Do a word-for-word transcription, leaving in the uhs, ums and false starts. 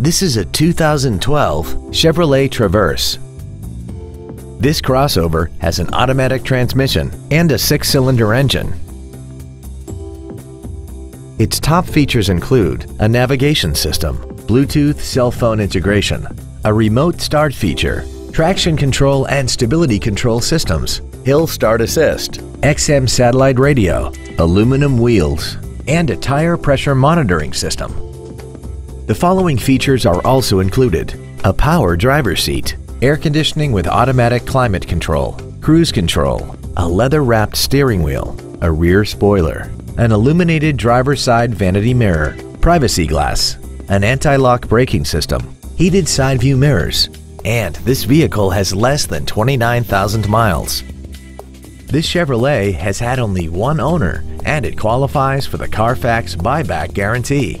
This is a two thousand twelve Chevrolet Traverse. This crossover has an automatic transmission and a six-cylinder engine. Its top features include a navigation system, Bluetooth cell phone integration, a remote start feature, traction control and stability control systems, hill start assist, X M satellite radio, aluminum wheels, and a tire pressure monitoring system. The following features are also included: a power driver's seat, air conditioning with automatic climate control, cruise control, a leather-wrapped steering wheel, a rear spoiler, an illuminated driver's side vanity mirror, privacy glass, an anti-lock braking system, heated side view mirrors, and this vehicle has less than twenty-nine thousand miles. This Chevrolet has had only one owner and it qualifies for the Carfax buyback guarantee.